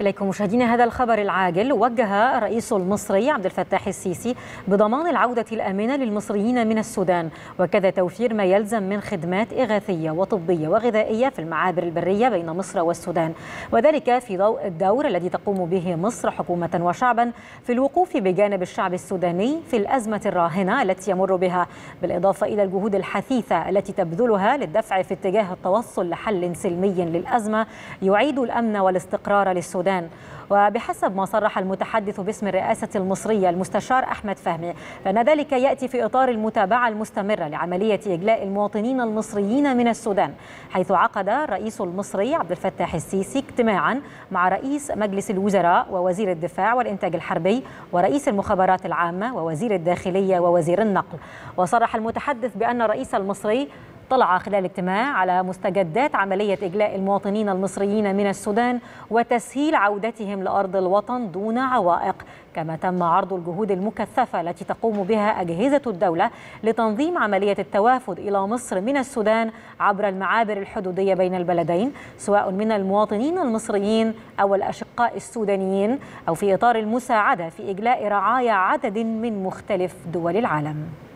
إليكم مشاهدينا هذا الخبر العاجل. وجه الرئيس المصري عبد الفتاح السيسي بضمان العودة الآمنة للمصريين من السودان، وكذا توفير ما يلزم من خدمات إغاثية وطبية وغذائية في المعابر البرية بين مصر والسودان، وذلك في ضوء الدور الذي تقوم به مصر حكومة وشعبا في الوقوف بجانب الشعب السوداني في الأزمة الراهنة التي يمر بها، بالإضافة إلى الجهود الحثيثة التي تبذلها للدفع في اتجاه التوصل لحل سلمي للأزمة يعيد الأمن والاستقرار للسودان. وبحسب ما صرح المتحدث باسم الرئاسة المصرية المستشار أحمد فهمي، فإن ذلك يأتي في إطار المتابعة المستمرة لعملية إجلاء المواطنين المصريين من السودان، حيث عقد الرئيس المصري عبد الفتاح السيسي اجتماعا مع رئيس مجلس الوزراء ووزير الدفاع والإنتاج الحربي ورئيس المخابرات العامة ووزير الداخلية ووزير النقل. وصرح المتحدث بأن الرئيس المصري طلع خلال الاجتماع على مستجدات عملية إجلاء المواطنين المصريين من السودان وتسهيل عودتهم لأرض الوطن دون عوائق، كما تم عرض الجهود المكثفة التي تقوم بها أجهزة الدولة لتنظيم عملية التوافد إلى مصر من السودان عبر المعابر الحدودية بين البلدين، سواء من المواطنين المصريين أو الأشقاء السودانيين، أو في إطار المساعدة في إجلاء رعايا عدد من مختلف دول العالم.